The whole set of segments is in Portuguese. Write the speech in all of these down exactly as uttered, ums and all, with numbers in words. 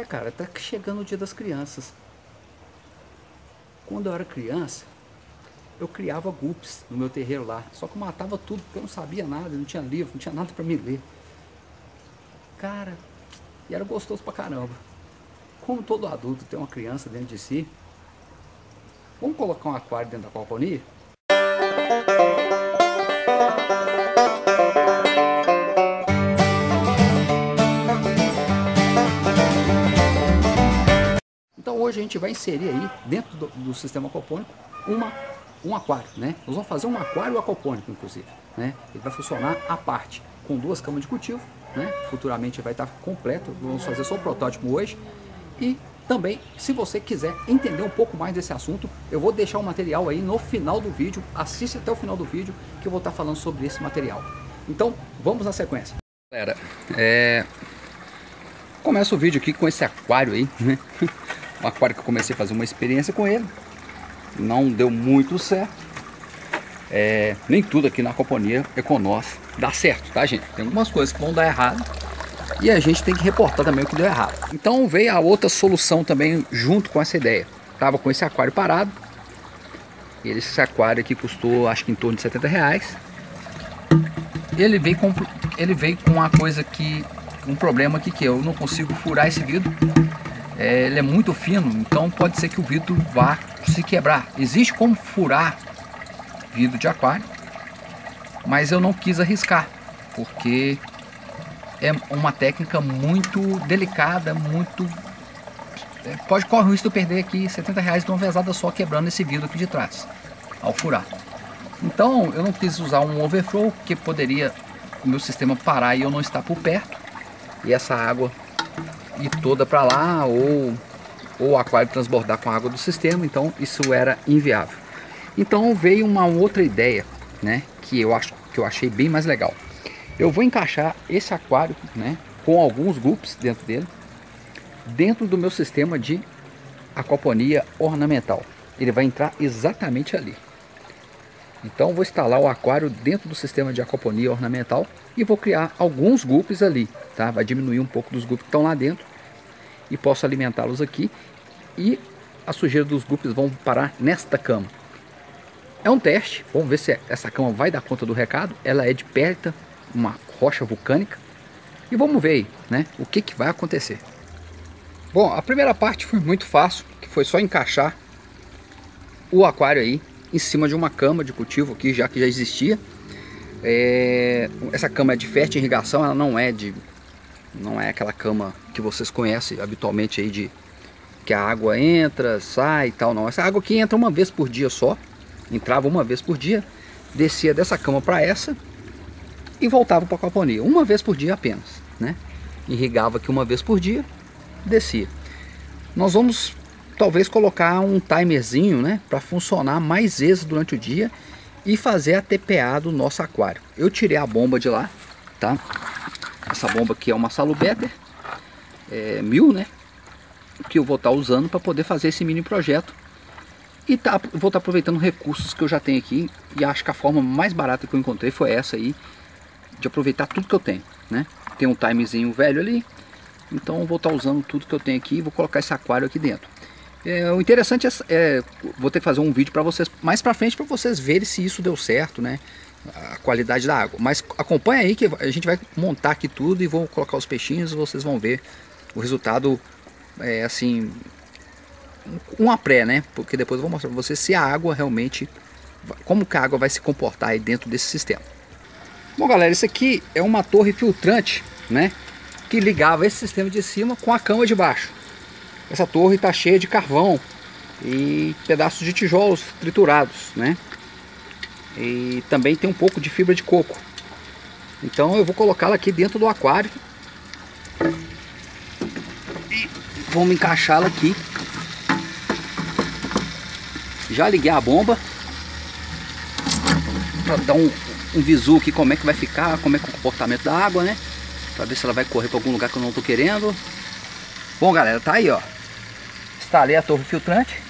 É, cara, tá chegando o dia das crianças. Quando eu era criança, eu criava guppies no meu terreiro lá. Só que eu matava tudo, porque eu não sabia nada, não tinha livro, não tinha nada pra me ler. Cara, e era gostoso pra caramba. Como todo adulto tem uma criança dentro de si, vamos colocar um aquário dentro da companhia? Então hoje a gente vai inserir aí dentro do, do sistema aquapônico uma, um aquário, né? Nós vamos fazer um aquário aquapônico, inclusive, né? Ele vai funcionar à parte, com duas camas de cultivo, né? Futuramente vai estar completo, vamos fazer só o protótipo hoje. E também, se você quiser entender um pouco mais desse assunto, eu vou deixar o material aí no final do vídeo. Assiste até o final do vídeo que eu vou estar falando sobre esse material. Então, vamos na sequência. Galera, é... começa o vídeo aqui com esse aquário aí, né? Um aquário que eu comecei a fazer uma experiência com ele. Não deu muito certo. É... Nem tudo aqui na companhia Econos dá certo, tá, gente? Tem algumas coisas que vão dar errado. E a gente tem que reportar também o que deu errado. Então veio a outra solução também junto com essa ideia. Tava com esse aquário parado. Esse aquário aqui custou acho que em torno de setenta reais. Ele veio com, ele veio com uma coisa que... Um problema aqui que eu não consigo furar esse vidro. É, ele é muito fino, então pode ser que o vidro vá se quebrar. Existe como furar vidro de aquário. Mas eu não quis arriscar. Porque... é uma técnica muito delicada, muito... Pode correr o risco de eu perder aqui setenta reais de uma vezada só quebrando esse vidro aqui de trás, ao furar. Então eu não quis usar um overflow, porque poderia o meu sistema parar e eu não estar por perto. E essa água ir toda para lá, ou, ou o aquário transbordar com a água do sistema, então isso era inviável. Então veio uma outra ideia, né, que eu acho que eu achei bem mais legal. Eu vou encaixar esse aquário, né, com alguns guppies dentro dele, dentro do meu sistema de aquaponia ornamental. Ele vai entrar exatamente ali. Então vou instalar o aquário dentro do sistema de aquaponia ornamental e vou criar alguns guppies ali, tá? Vai diminuir um pouco dos guppies que estão lá dentro e posso alimentá-los aqui. E a sujeira dos guppies vão parar nesta cama. É um teste, vamos ver se essa cama vai dar conta do recado. Ela é de périta, uma rocha vulcânica, e vamos ver aí, né, o que que vai acontecer. Bom, a primeira parte foi muito fácil, que foi só encaixar o aquário aí em cima de uma cama de cultivo aqui, já que já existia. É... essa cama é de fértil irrigação, ela não é de não é aquela cama que vocês conhecem habitualmente aí, de que a água entra, sai e tal. Não, essa água aqui entra uma vez por dia só, entrava uma vez por dia, descia dessa cama para essa e voltava para a aquaponia, uma vez por dia apenas, né? Irrigava aqui uma vez por dia, descia. Nós vamos talvez colocar um timerzinho, né, para funcionar mais vezes durante o dia e fazer a T P A do nosso aquário. Eu tirei a bomba de lá, tá? Essa bomba aqui é uma Salubetter é, mil, né, que eu vou estar usando para poder fazer esse mini projeto. E tá, vou estar aproveitando recursos que eu já tenho aqui, e acho que a forma mais barata que eu encontrei foi essa aí, de aproveitar tudo que eu tenho, né? Tem um timezinho velho ali, então vou estar usando tudo que eu tenho aqui e vou colocar esse aquário aqui dentro. É, o interessante é, é, vou ter que fazer um vídeo para vocês mais para frente, para vocês verem se isso deu certo, né? A qualidade da água. Mas acompanha aí que a gente vai montar aqui tudo e vou colocar os peixinhos, e vocês vão ver o resultado, é, assim, um a pré, né? Porque depois eu vou mostrar para vocês se a água realmente, como que a água vai se comportar aí dentro desse sistema. Bom, galera, isso aqui é uma torre filtrante, né, que ligava esse sistema de cima com a cama de baixo. Essa torre está cheia de carvão e pedaços de tijolos triturados, né, e também tem um pouco de fibra de coco. Então eu vou colocá-la aqui dentro do aquário e vamos encaixá-la aqui. Já liguei a bomba para dar um... um visu aqui, como é que vai ficar, como é que é o comportamento da água, né? Pra ver se ela vai correr para algum lugar que eu não tô querendo. Bom, galera, tá aí, ó. Instalei a torre filtrante.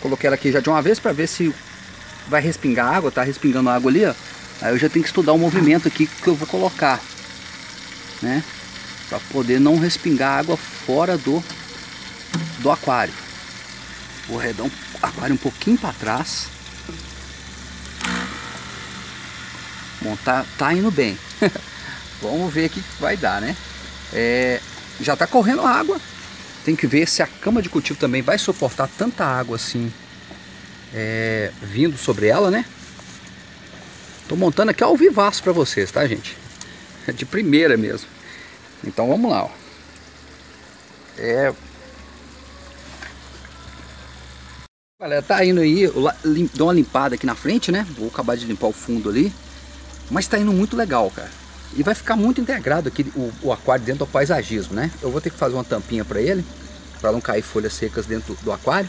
Coloquei ela aqui já de uma vez pra ver se vai respingar água. Tá respingando água ali, ó. Aí eu já tenho que estudar o movimento aqui que eu vou colocar, né? para poder não respingar água fora do, do aquário. Vou arredar o aquário um pouquinho para trás. Bom, tá, tá indo bem. Vamos ver aqui que vai dar, né? É, já tá correndo água. Tem que ver se a cama de cultivo também vai suportar tanta água assim, é, vindo sobre ela, né? Tô montando aqui ao vivaço para vocês, tá, gente? De primeira mesmo. Então vamos lá, ó. É... Galera, tá indo aí, eu dou uma limpada aqui na frente, né? Vou acabar de limpar o fundo ali. Mas tá indo muito legal, cara. E vai ficar muito integrado aqui o, o aquário dentro do paisagismo, né? Eu vou ter que fazer uma tampinha para ele, para não cair folhas secas dentro do aquário.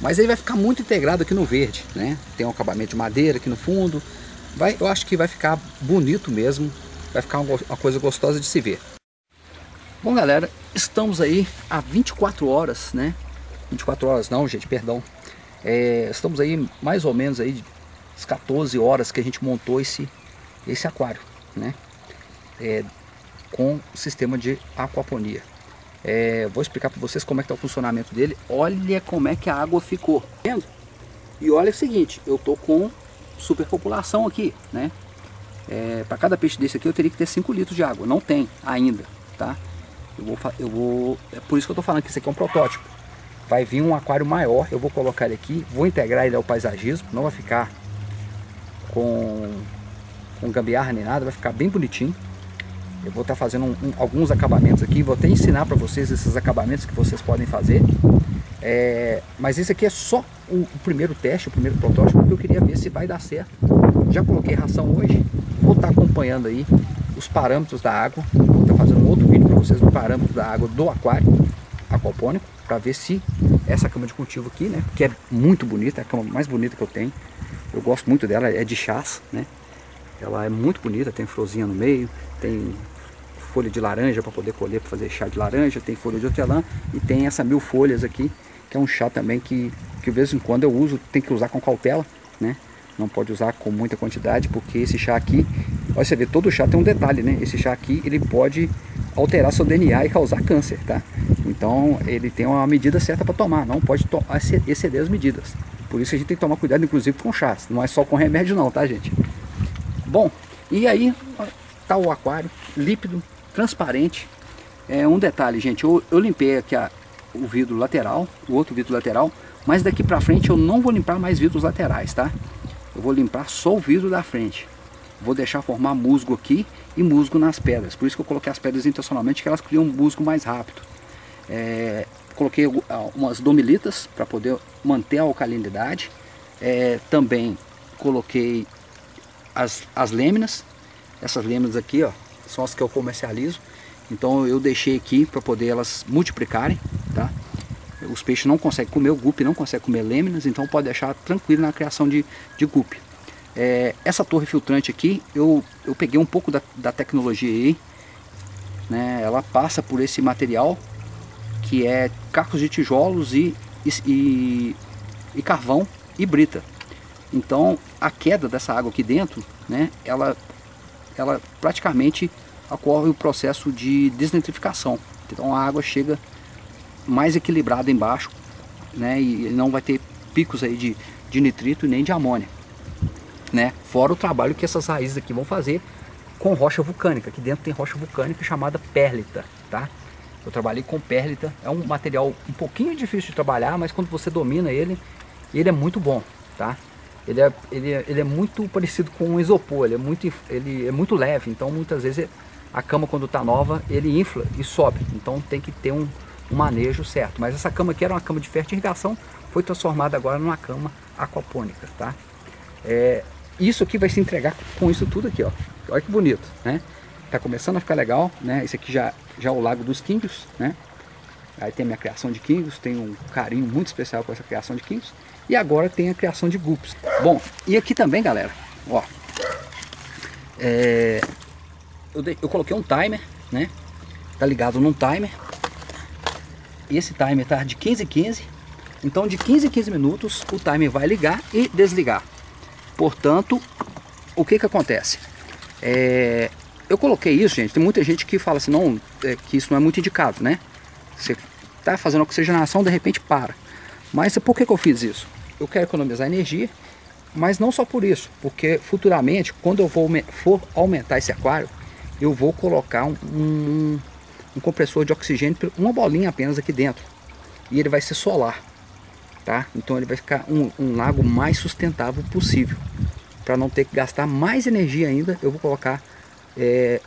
Mas ele vai ficar muito integrado aqui no verde, né? Tem um acabamento de madeira aqui no fundo. Vai, eu acho que vai ficar bonito mesmo. Vai ficar uma, uma coisa gostosa de se ver. Bom, galera, estamos aí há vinte e quatro horas, né? vinte e quatro horas não, gente, perdão. É, estamos aí mais ou menos aí as quatorze horas que a gente montou esse, esse aquário, né? É, com sistema de aquaponia. É, vou explicar para vocês como é que tá o funcionamento dele. Olha como é que a água ficou, vendo? E olha o seguinte, eu tô com superpopulação aqui, né? É, para cada peixe desse aqui eu teria que ter cinco litros de água, não tem ainda, tá? Eu vou, eu vou, é por isso que eu tô falando que isso aqui é um protótipo. Vai vir um aquário maior, eu vou colocar ele aqui, vou integrar ele ao paisagismo, não vai ficar com com gambiarra nem nada, vai ficar bem bonitinho. Eu vou estar fazendo um, um, alguns acabamentos aqui, vou até ensinar para vocês esses acabamentos que vocês podem fazer. É, mas esse aqui é só o, o primeiro teste, o primeiro protótipo, porque eu queria ver se vai dar certo. Já coloquei ração hoje, vou estar acompanhando aí os parâmetros da água. Vou estar fazendo um outro vídeo para vocês do parâmetro da água do aquário aquapônico, para ver se essa cama de cultivo aqui, né, que é muito bonita, é a cama mais bonita que eu tenho. Eu gosto muito dela, é de chás, né? Ela é muito bonita, tem florzinha no meio, tem folha de laranja para poder colher, para fazer chá de laranja, tem folha de hortelã e tem essa mil folhas aqui, que é um chá também que, que de vez em quando eu uso, tem que usar com cautela, né? Não pode usar com muita quantidade, porque esse chá aqui, olha, você vê, todo chá tem um detalhe, né? Esse chá aqui, ele pode alterar seu D N A e causar câncer, tá? Então, ele tem uma medida certa para tomar, não pode to- exceder as medidas. Por isso a gente tem que tomar cuidado, inclusive, com chás, não é só com remédio não, tá, gente? Bom, e aí tá o aquário líquido, transparente. É um detalhe, gente, eu, eu limpei aqui a, o vidro lateral, o outro vidro lateral, mas daqui pra frente eu não vou limpar mais vidros laterais, tá? Eu vou limpar só o vidro da frente. Vou deixar formar musgo aqui e musgo nas pedras. Por isso que eu coloquei as pedras intencionalmente, que elas criam um musgo mais rápido. É, coloquei umas domilitas para poder manter a alcalinidade. É, também coloquei As, as lâminas, essas lâminas aqui, ó, são as que eu comercializo, então eu deixei aqui para poder elas multiplicarem, tá? Os peixes não conseguem comer, o guppy não consegue comer lâminas, então pode deixar tranquilo na criação de, de guppy. É, essa torre filtrante aqui, eu, eu peguei um pouco da, da tecnologia aí, né? Ela passa por esse material que é cacos de tijolos e, e, e, e carvão e brita. Então a queda dessa água aqui dentro, né, ela, ela praticamente ocorre o processo de desnitrificação. Então a água chega mais equilibrada embaixo, né, e não vai ter picos aí de, de nitrito nem de amônia, né? Fora o trabalho que essas raízes aqui vão fazer com rocha vulcânica. Aqui dentro tem rocha vulcânica chamada pérlita, tá? Eu trabalhei com pérlita, é um material um pouquinho difícil de trabalhar, mas quando você domina ele, ele é muito bom, tá? Ele é, ele, é, ele é muito parecido com um isopor, ele é muito, ele é muito leve, então muitas vezes a cama quando está nova, ele infla e sobe, então tem que ter um, um manejo certo. Mas essa cama aqui era uma cama de fertirrigação, foi transformada agora numa cama aquapônica, tá? É, isso aqui vai se entregar com isso tudo aqui, ó. Olha que bonito, né? Tá começando a ficar legal, né? Esse aqui já, já é o lago dos quinguios, né? Aí tem a minha criação de quinguios, tem um carinho muito especial com essa criação de quinguios. E agora tem a criação de guppies. Bom, e aqui também, galera, ó, é, eu, de, eu coloquei um timer, né? Tá ligado num timer. Esse timer tá de quinze em quinze. Então de quinze em quinze minutos o timer vai ligar e desligar. Portanto, o que que acontece? É, eu coloquei isso, gente, tem muita gente que fala assim, não, é, que isso não é muito indicado, né? Você está fazendo oxigenação, de repente para. Mas por que que eu fiz isso? Eu quero economizar energia, mas não só por isso, porque futuramente, quando eu vou, for aumentar esse aquário, eu vou colocar um, um, um compressor de oxigênio, uma bolinha apenas aqui dentro, e ele vai ser solar, tá? Então ele vai ficar um, um lago mais sustentável possível, para não ter que gastar mais energia ainda. Eu vou colocar é,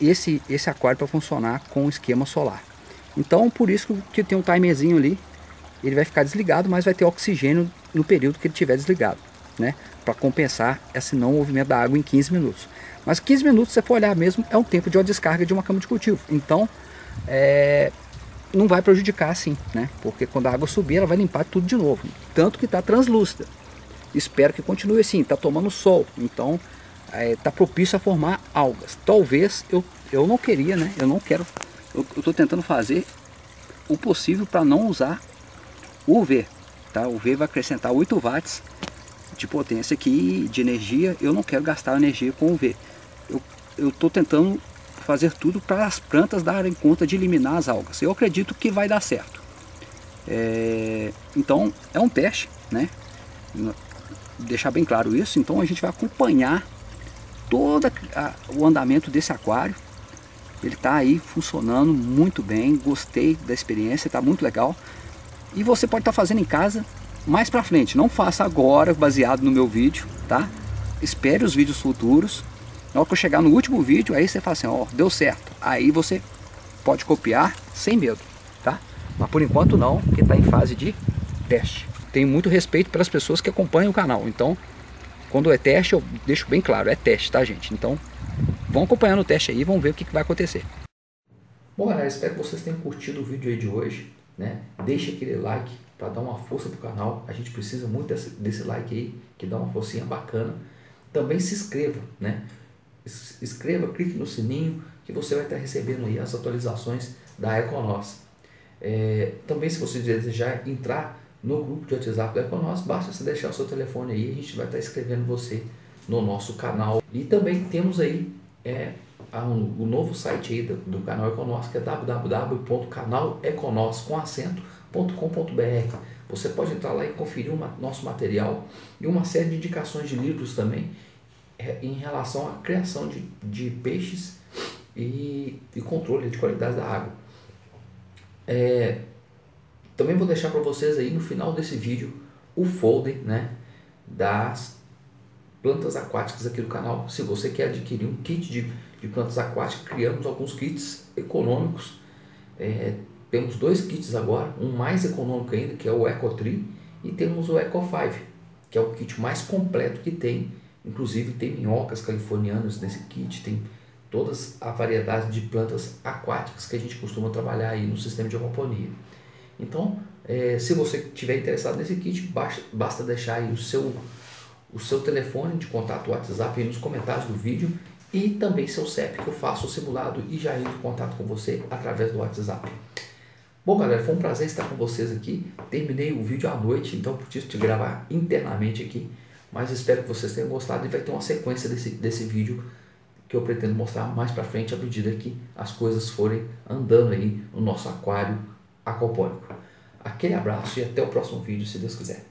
esse, esse aquário para funcionar com esquema solar. Então por isso que tem um timerzinho ali, ele vai ficar desligado, mas vai ter oxigênio no período que ele estiver desligado, né? Para compensar esse não movimento da água em quinze minutos. Mas quinze minutos, se você for olhar mesmo, é um tempo de uma descarga de uma cama de cultivo. Então, é, não vai prejudicar assim, né? Porque quando a água subir, ela vai limpar tudo de novo. Tanto que está translúcida. Espero que continue assim, está tomando sol. Então, está é, propício a formar algas. Talvez, eu, eu não queria, né? Eu não quero... Eu estou tentando fazer o possível para não usar o U V, tá? O U V vai acrescentar oito watts de potência aqui, de energia. Eu não quero gastar energia com U V. Eu estou tentando fazer tudo para as plantas darem conta de eliminar as algas. Eu acredito que vai dar certo. É, então é um teste, né? Deixar bem claro isso. Então a gente vai acompanhar todo a, o andamento desse aquário. Ele está aí funcionando muito bem. Gostei da experiência, está muito legal. E você pode estar fazendo em casa mais pra frente. Não faça agora, baseado no meu vídeo, tá? Espere os vídeos futuros. Na hora que eu chegar no último vídeo, aí você fala assim, ó, deu certo. Aí você pode copiar sem medo, tá? Mas por enquanto não, porque está em fase de teste. Tenho muito respeito pelas pessoas que acompanham o canal. Então, quando é teste, eu deixo bem claro, é teste, tá, gente? Então, vão acompanhando o teste aí, vão ver o que que vai acontecer. Bom, galera, espero que vocês tenham curtido o vídeo aí de hoje, né? Deixa aquele like para dar uma força pro canal. A gente precisa muito desse, desse like aí, que dá uma forcinha bacana. Também se inscreva, né? Se inscreva, clique no sininho, que você vai estar recebendo aí as atualizações da Econos. É, também, se você desejar entrar no grupo de WhatsApp da Econos, basta você deixar o seu telefone aí, a gente vai estar escrevendo você no nosso canal. E também temos aí é, Um, o novo site aí do, do canal Econos, que é w w w ponto canal econos com acento ponto com ponto b r. Você pode entrar lá e conferir o nosso material e uma série de indicações de livros também é, em relação à criação de, de peixes e, e controle de qualidade da água. É, também vou deixar para vocês aí no final desse vídeo o folder, né, das plantas aquáticas aqui do canal. Se você quer adquirir um kit de de plantas aquáticas, criamos alguns kits econômicos. É, temos dois kits agora, um mais econômico ainda, que é o EcoTree, e temos o Eco cinco, que é o kit mais completo que tem. Inclusive tem minhocas californianas nesse kit, tem todas a variedade de plantas aquáticas que a gente costuma trabalhar aí no sistema de aquaponia. Então, é, se você estiver interessado nesse kit, basta, basta deixar aí o seu, o seu telefone de contato, WhatsApp, aí nos comentários do vídeo, e também seu C E P, que eu faço o simulado e já entro em contato com você através do WhatsApp. Bom, galera, foi um prazer estar com vocês aqui. Terminei o vídeo à noite, então por isso de gravar internamente aqui. Mas espero que vocês tenham gostado, e vai ter uma sequência desse, desse vídeo que eu pretendo mostrar mais pra frente, à medida que as coisas forem andando aí no nosso aquário aquapônico. Aquele abraço e até o próximo vídeo, se Deus quiser.